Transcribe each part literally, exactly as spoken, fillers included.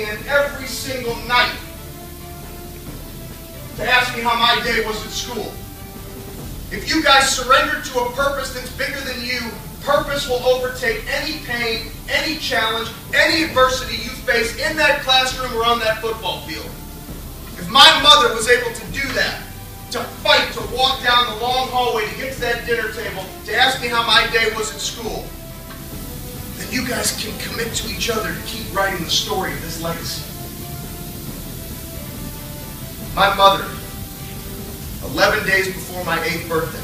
in every single night to ask me how my day was at school. If you guys surrender to a purpose that's bigger than you, purpose will overtake any pain, any challenge, any adversity you face in that classroom or on that football field. If my mother was able to do that, to fight, to walk down the long hallway, to get to that dinner table, to ask me how my day was at school, then you guys can commit to each other to keep writing the story of this legacy. My mother, eleven days before my eighth birthday,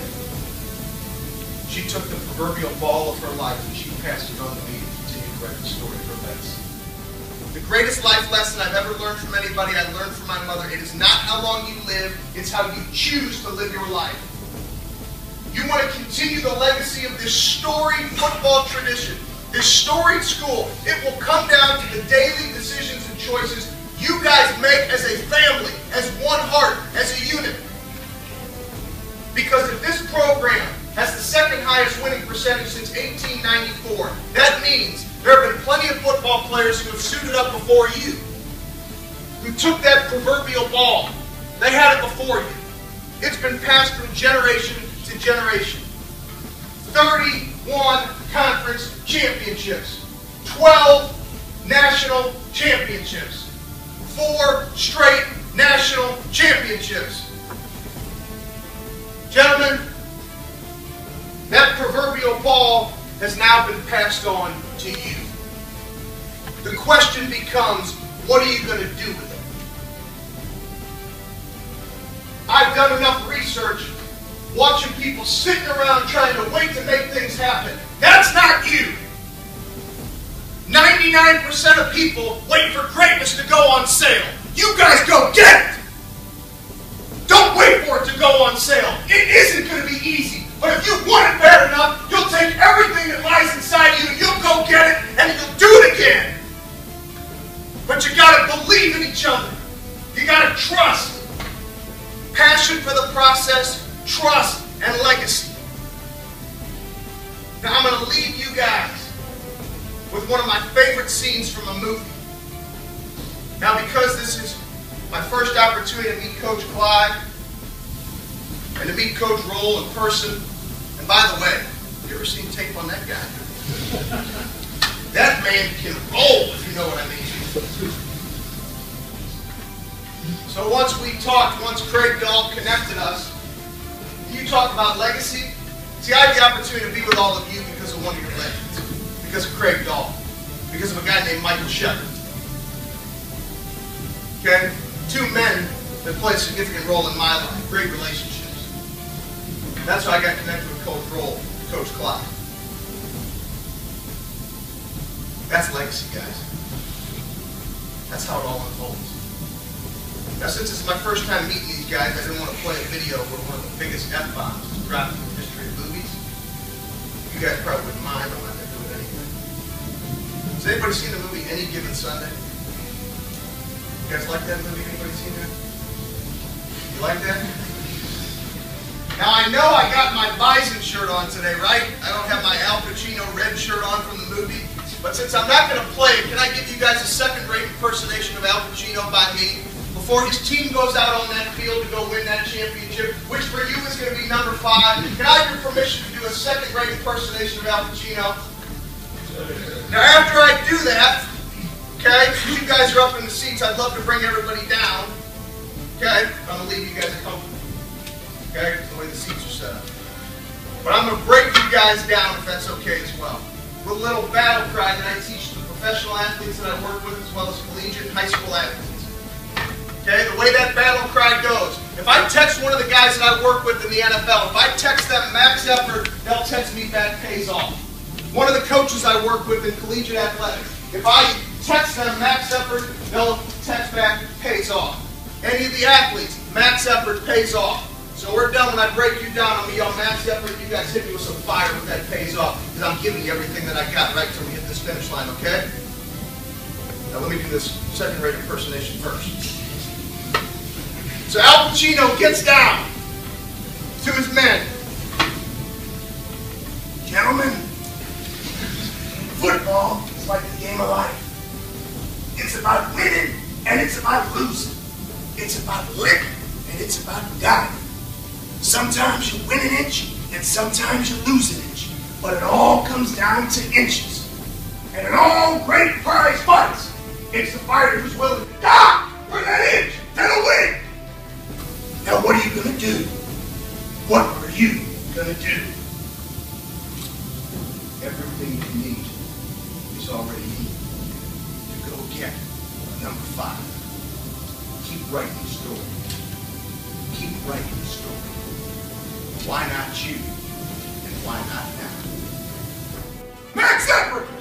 she took the proverbial ball of her life and she passed it on to me to continue to write the story of her legacy. The greatest life lesson I've ever learned from anybody, I learned from my mother. It is not how long you live, it's how you choose to live your life. You want to continue the legacy of this storied football tradition, this storied school. It will come down to the daily decisions and choices you guys make as a family, as one heart, as a unit. Because if this program has the second highest winning percentage since eighteen ninety-four. That means there have been plenty of football players who have suited up before you, who took that proverbial ball. They had it before you. It's been passed from generation to generation. thirty-one conference championships, twelve national championships, four straight national championships. Gentlemen, that proverbial ball has now been passed on to you. The question becomes, what are you going to do with it? I've done enough research watching people sitting around trying to wait to make things happen. That's not you. ninety-nine percent of people wait for greatness to go on sale. You guys go get it. Don't wait for it to go on sale. It isn't going to be easy. But if you want it bad enough, you'll take everything that lies inside you, you'll go get it, and you'll do it again. But you gotta believe in each other. You gotta trust. Passion for the process, trust, and legacy. Now I'm gonna leave you guys with one of my favorite scenes from a movie. Now because this is my first opportunity to meet Coach Klieg, and to meet Coach Roehl in person, and by the way, have you ever seen tape on that guy? That man can roll, if you know what I mean. So once we talked, once Craig Dahl connected us, you talk about legacy. See, I had the opportunity to be with all of you because of one of your legends, because of Craig Dahl, because of a guy named Michael Shepard. Okay, two men that played a significant role in my life, great relationship. That's how I got connected with Coach Roehl, Coach Klieg. That's legacy, guys. That's how it all unfolds. Now, since it's my first time meeting these guys, I didn't want to play a video where one of the biggest F-bombs is dropped in the history of movies. You guys probably wouldn't mind, I'm not going to do it anyway. Has anybody seen the movie Any Given Sunday? You guys like that movie? Anybody seen that? You like that? Now I know I got my Bison shirt on today, right? I don't have my Al Pacino red shirt on from the movie. But since I'm not going to play it, can I give you guys a second-rate impersonation of Al Pacino by me? Before his team goes out on that field to go win that championship, which for you is going to be number five, can I have your permission to do a second-rate impersonation of Al Pacino? Now after I do that, okay, you guys are up in the seats, I'd love to bring everybody down. Okay, I'm going to leave you guys at home. Okay, the way the seats are set up. But I'm going to break you guys down if that's okay as well. With a little battle cry that I teach the professional athletes that I work with as well as collegiate and high school athletes. Okay, the way that battle cry goes. If I text one of the guys that I work with in the N F L, if I text them max effort, they'll text me back pays off. One of the coaches I work with in collegiate athletics, if I text them max effort, they'll text back pays off. Any of the athletes, max effort pays off. So we're done. When I break you down, I'm going to yell max effort. You guys hit me with some fire when that pays off, because I'm giving you everything that I got right until we hit this finish line, okay? Now let me do this second-rate impersonation first. So Al Pacino gets down to his men. Gentlemen, football is like the game of life. It's about winning and it's about losing. It's about living and it's about dying. Sometimes you win an inch and sometimes you lose an inch. But it all comes down to inches. And in all great prize fights, it's the fighter who's willing to die for that inch that'll win. Now what are you gonna do? What are you gonna do? Everything you need is already here to go get number five. Keep writing the story. Keep writing the story. Why not you? And why not now? Max Shepard!